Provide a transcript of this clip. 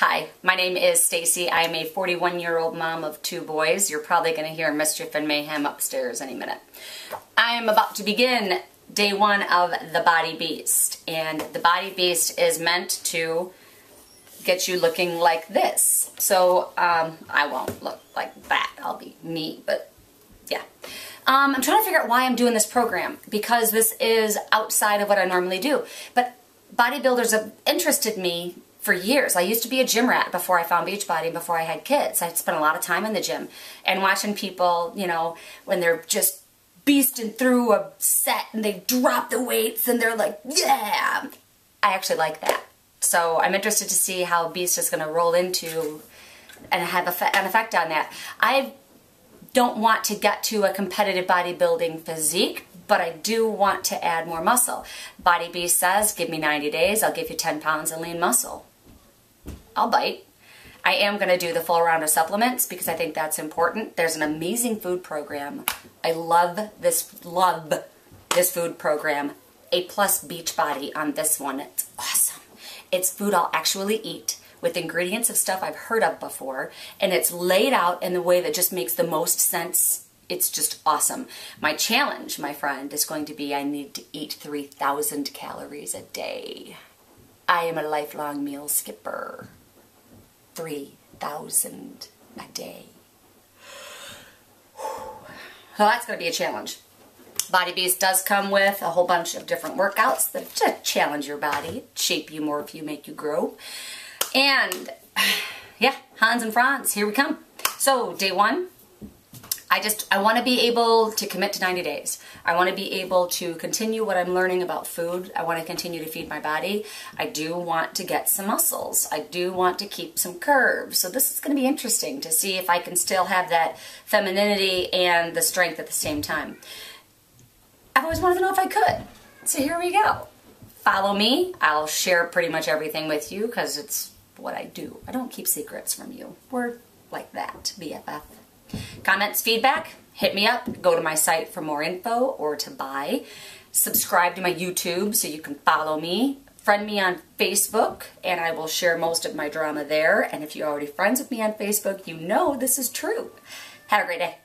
Hi, my name is Stacy. I am a 41-year-old mom of 2 boys. You're probably going to hear mischief and mayhem upstairs any minute. I am about to begin day 1 of The Body Beast, and The Body Beast is meant to get you looking like this. So I won't look like that. I'll be me, but yeah. I'm trying to figure out why I'm doing this program, because this is outside of what I normally do. But bodybuilders have interested me for years. I used to be a gym rat before I found Beachbody and before I had kids. I'd spent a lot of time in the gym and watching people, you know, when they're just beasting through a set and they drop the weights and they're like, yeah, I actually like that. So I'm interested to see how Beast is going to roll into and have an effect on that. I don't want to get to a competitive bodybuilding physique, but I do want to add more muscle. Body Beast says, give me 90 days, I'll give you 10 pounds of lean muscle. I'll bite. I am going to do the full round of supplements because I think that's important. There's an amazing food program. I love this food program. A+ Beachbody on this one. It's awesome. It's food I'll actually eat with ingredients of stuff I've heard of before, and it's laid out in the way that just makes the most sense. It's just awesome. My challenge, my friend, is going to be I need to eat 3,000 calories a day. I am a lifelong meal skipper. 3,000 a day. So that's going to be a challenge. Body Beast does come with a whole bunch of different workouts that just challenge your body, shape you more if you make you grow. And yeah, Hans and Franz, here we come. So day 1. I want to be able to commit to 90 days. I want to be able to continue what I'm learning about food. I want to continue to feed my body. I do want to get some muscles. I do want to keep some curves. So this is going to be interesting to see if I can still have that femininity and the strength at the same time. I've always wanted to know if I could. So here we go. Follow me. I'll share pretty much everything with you because it's what I do. I don't keep secrets from you. We're like that, BFF. Comments, feedback, hit me up. Go to my site for more info or to buy. Subscribe to my YouTube so you can follow me. Friend me on Facebook, and I will share most of my drama there. And if you're already friends with me on Facebook, you know this is true. Have a great day.